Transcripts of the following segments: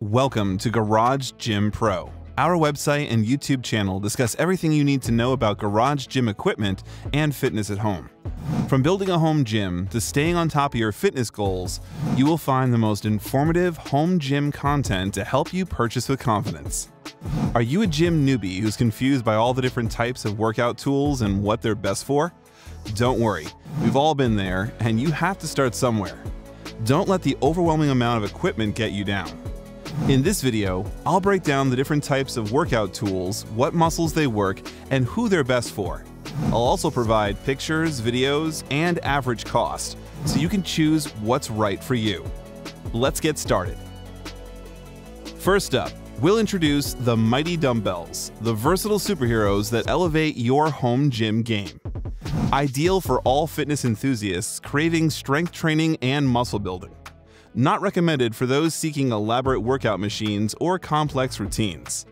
Welcome to Garage Gym Pro. Our website and YouTube channel discuss everything you need to know about garage gym equipment and fitness at home. From building a home gym to staying on top of your fitness goals, you will find the most informative home gym content to help you purchase with confidence. Are you a gym newbie who's confused by all the different types of workout tools and what they're best for? Don't worry, we've all been there, and you have to start somewhere. Don't let the overwhelming amount of equipment get you down. In this video, I'll break down the different types of workout tools, what muscles they work, and who they're best for. I'll also provide pictures, videos, and average cost, so you can choose what's right for you. Let's get started. First up, we'll introduce the Mighty Dumbbells, the versatile superheroes that elevate your home gym game. Ideal for all fitness enthusiasts craving strength training and muscle building. Not recommended for those seeking elaborate workout machines or complex routines.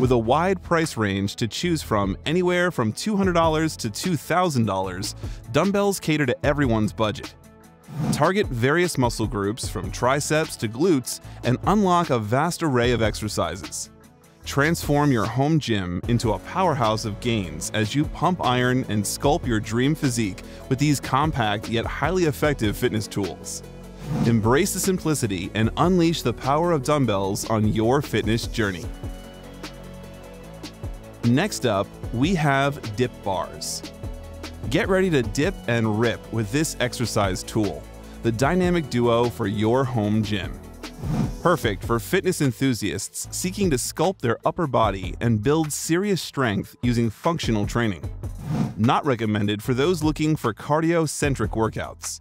With a wide price range to choose from, anywhere from $200 to $2,000, dumbbells cater to everyone's budget. Target various muscle groups from triceps to glutes and unlock a vast array of exercises. Transform your home gym into a powerhouse of gains as you pump iron and sculpt your dream physique with these compact yet highly effective fitness tools. Embrace the simplicity and unleash the power of dumbbells on your fitness journey. Next up, we have dip bars. Get ready to dip and rip with this exercise tool, the dynamic duo for your home gym. Perfect for fitness enthusiasts seeking to sculpt their upper body and build serious strength using functional training. Not recommended for those looking for cardio-centric workouts.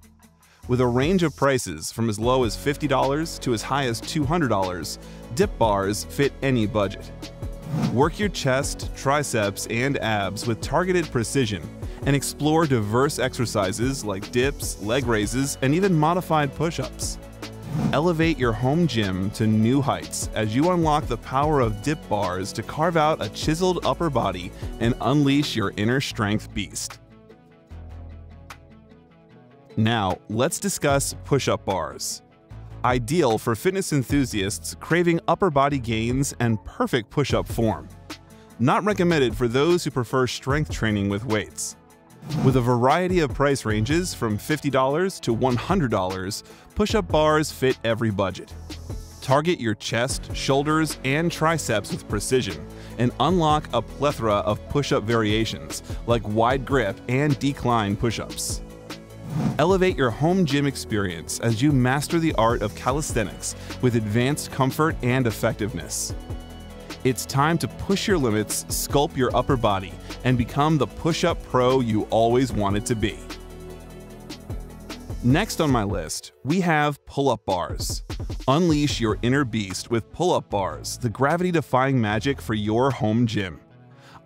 With a range of prices from as low as $50 to as high as $200, dip bars fit any budget. Work your chest, triceps, and abs with targeted precision and explore diverse exercises like dips, leg raises, and even modified push-ups. Elevate your home gym to new heights as you unlock the power of dip bars to carve out a chiseled upper body and unleash your inner strength beast. Now, let's discuss push-up bars. Ideal for fitness enthusiasts craving upper body gains and perfect push-up form. Not recommended for those who prefer strength training with weights. With a variety of price ranges from $50 to $100, push-up bars fit every budget. Target your chest, shoulders, and triceps with precision and unlock a plethora of push-up variations like wide grip and decline push-ups. Elevate your home gym experience as you master the art of calisthenics with advanced comfort and effectiveness. It's time to push your limits, sculpt your upper body, and become the push-up pro you always wanted to be. Next on my list, we have pull-up bars. Unleash your inner beast with pull-up bars, the gravity-defying magic for your home gym.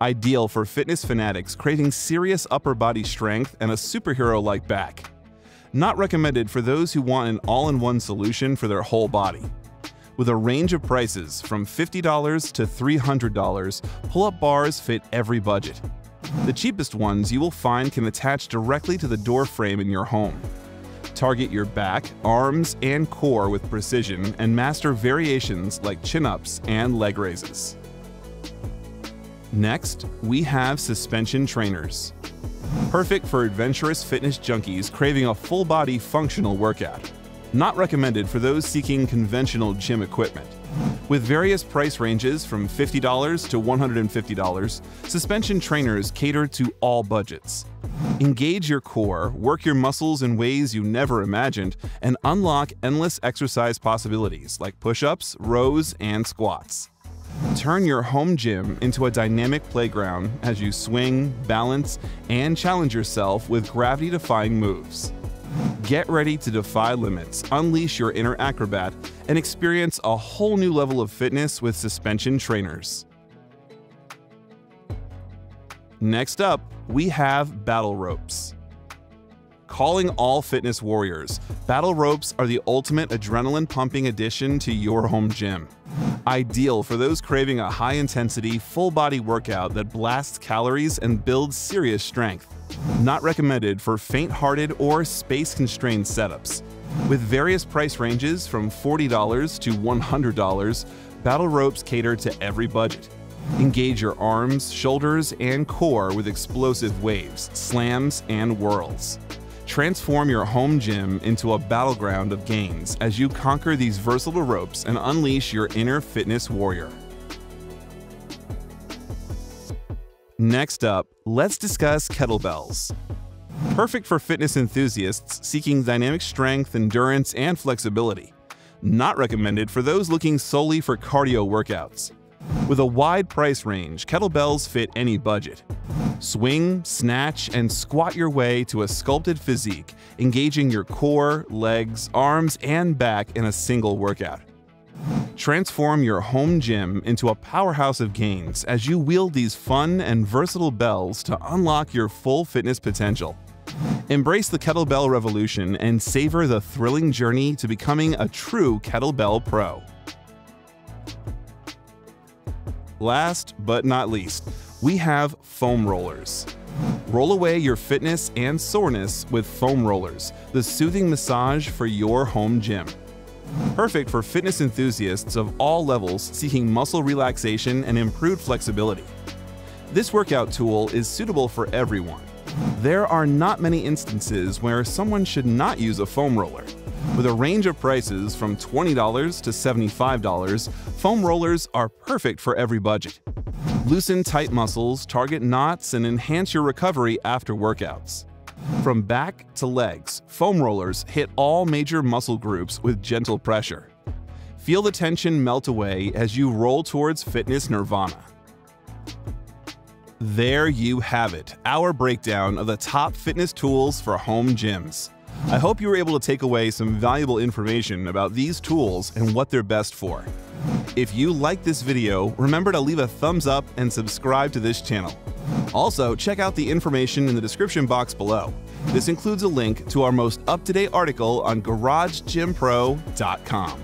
Ideal for fitness fanatics craving serious upper body strength and a superhero-like back. Not recommended for those who want an all-in-one solution for their whole body. With a range of prices from $50 to $300, pull-up bars fit every budget. The cheapest ones you will find can attach directly to the door frame in your home. Target your back, arms, and core with precision and master variations like chin-ups and leg raises. Next, we have suspension trainers. Perfect for adventurous fitness junkies craving a full-body functional workout. Not recommended for those seeking conventional gym equipment. With various price ranges from $50 to $150, suspension trainers cater to all budgets. Engage your core, work your muscles in ways you never imagined, and unlock endless exercise possibilities like push-ups, rows, and squats. Turn your home gym into a dynamic playground as you swing, balance, and challenge yourself with gravity-defying moves. Get ready to defy limits, unleash your inner acrobat, and experience a whole new level of fitness with suspension trainers. Next up, we have battle ropes. Calling all fitness warriors, battle ropes are the ultimate adrenaline-pumping addition to your home gym. Ideal for those craving a high-intensity, full-body workout that blasts calories and builds serious strength. Not recommended for faint-hearted or space-constrained setups. With various price ranges from $40 to $100, Battle Ropes cater to every budget. Engage your arms, shoulders, and core with explosive waves, slams, and whirls. Transform your home gym into a battleground of gains as you conquer these versatile ropes and unleash your inner fitness warrior. Next up, let's discuss kettlebells. Perfect for fitness enthusiasts seeking dynamic strength, endurance, and flexibility. Not recommended for those looking solely for cardio workouts. With a wide price range, kettlebells fit any budget. Swing, snatch, and squat your way to a sculpted physique, engaging your core, legs, arms, and back in a single workout. Transform your home gym into a powerhouse of gains as you wield these fun and versatile bells to unlock your full fitness potential. Embrace the kettlebell revolution and savor the thrilling journey to becoming a true kettlebell pro. Last but not least, we have foam rollers. Roll away your fitness and soreness with foam rollers, the soothing massage for your home gym. Perfect for fitness enthusiasts of all levels seeking muscle relaxation and improved flexibility. This workout tool is suitable for everyone. There are not many instances where someone should not use a foam roller. With a range of prices from $20 to $75, foam rollers are perfect for every budget. Loosen tight muscles, target knots, and enhance your recovery after workouts. From back to legs, foam rollers hit all major muscle groups with gentle pressure. Feel the tension melt away as you roll towards fitness nirvana. There you have it, our breakdown of the top fitness tools for home gyms. I hope you were able to take away some valuable information about these tools and what they're best for. If you liked this video, remember to leave a thumbs up and subscribe to this channel. Also, check out the information in the description box below. This includes a link to our most up-to-date article on GarageGymPro.com.